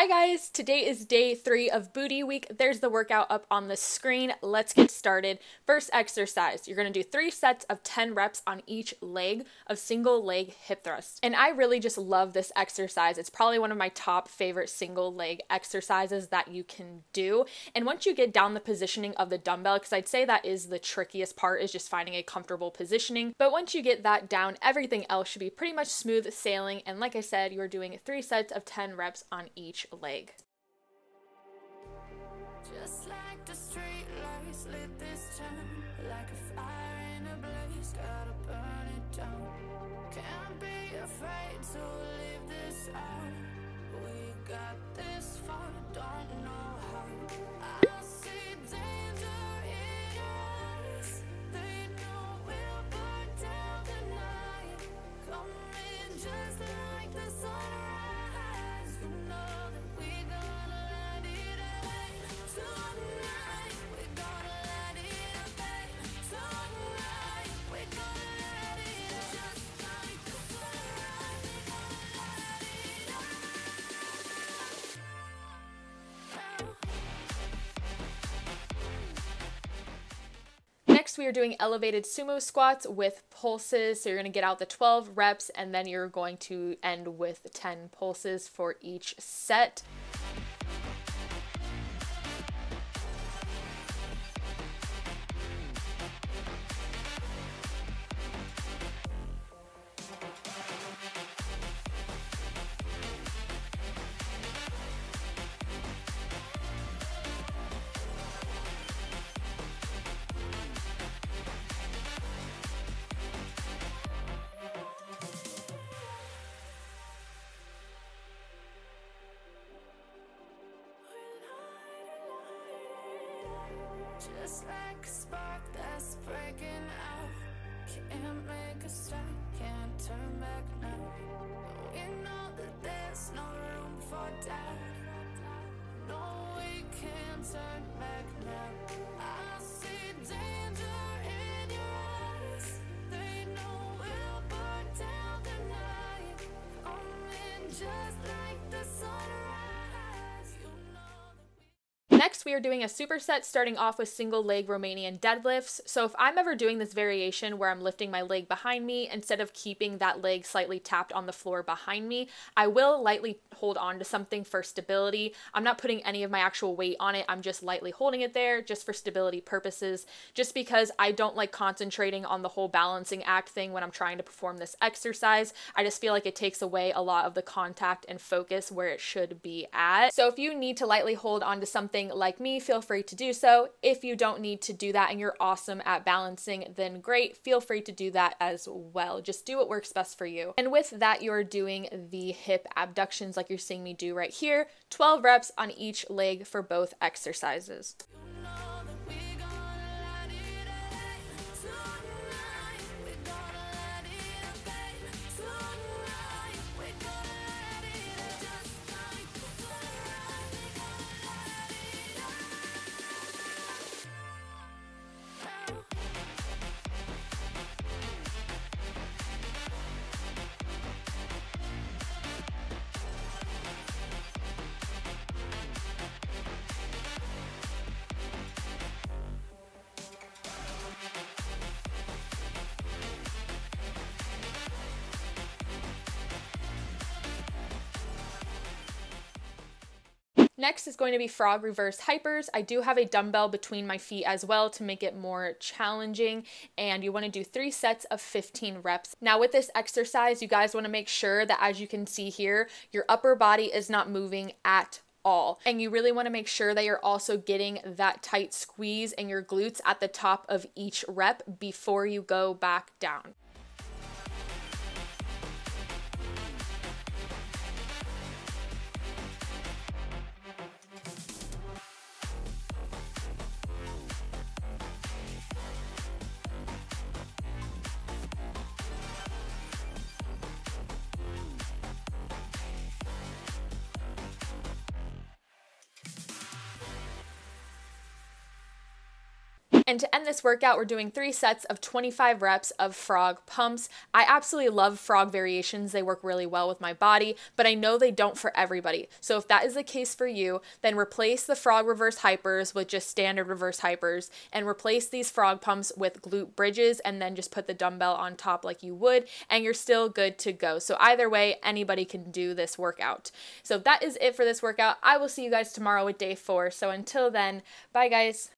Hi guys, today is day 3 of booty week. There's the workout up on the screen. Let's get started. First exercise, you're gonna do 3 sets of 10 reps on each leg of single leg hip thrusts. And I really just love this exercise. It's probably one of my top favorite single leg exercises that you can do. And once you get down the positioning of the dumbbell, because I'd say that is the trickiest part, is just finding a comfortable positioning. But once you get that down, everything else should be pretty much smooth sailing. And like I said, you're doing 3 sets of 10 reps on each leg. Just like the street lights lit this town, like a fire in a blaze, gotta burn it down. Can't be afraid to leave this out. We got this far, don't know how. I see danger in us. They know we'll burn down the night. Come in just like the sunrise. Next, we are doing elevated sumo squats with pulses. So you're going to get out the 12 reps and then you're going to end with 10 pulses for each set. Just like a spark that's breaking out. Can't make a stop, can't turn back now. We know that there's no room for doubt. No, we can't turn back now. I see danger in your eyes. They know we'll burn down the night. Only just like the sunrise. Next, we are doing a superset, starting off with single leg Romanian deadlifts. So if I'm ever doing this variation where I'm lifting my leg behind me, instead of keeping that leg slightly tapped on the floor behind me, I will lightly hold on to something for stability. I'm not putting any of my actual weight on it. I'm just lightly holding it there just for stability purposes, just because I don't like concentrating on the whole balancing act thing when I'm trying to perform this exercise. I just feel like it takes away a lot of the contact and focus where it should be at. So if you need to lightly hold on to something like me, feel free to do so. If you don't need to do that and you're awesome at balancing, then great, feel free to do that as well. Just do what works best for you. And with that, you're doing the hip abductions like you're seeing me do right here. 12 reps on each leg for both exercises. Next is going to be frog reverse hypers. I do have a dumbbell between my feet as well to make it more challenging, and you want to do 3 sets of 15 reps. Now with this exercise, you guys want to make sure that, as you can see here, your upper body is not moving at all. And you really want to make sure that you're also getting that tight squeeze in your glutes at the top of each rep before you go back down. And to end this workout, we're doing 3 sets of 25 reps of frog pumps. I absolutely love frog variations. They work really well with my body, but I know they don't for everybody. So if that is the case for you, then replace the frog reverse hypers with just standard reverse hypers and replace these frog pumps with glute bridges, and then just put the dumbbell on top like you would, and you're still good to go. So either way, anybody can do this workout. So that is it for this workout. I will see you guys tomorrow with day 4. So until then, bye guys.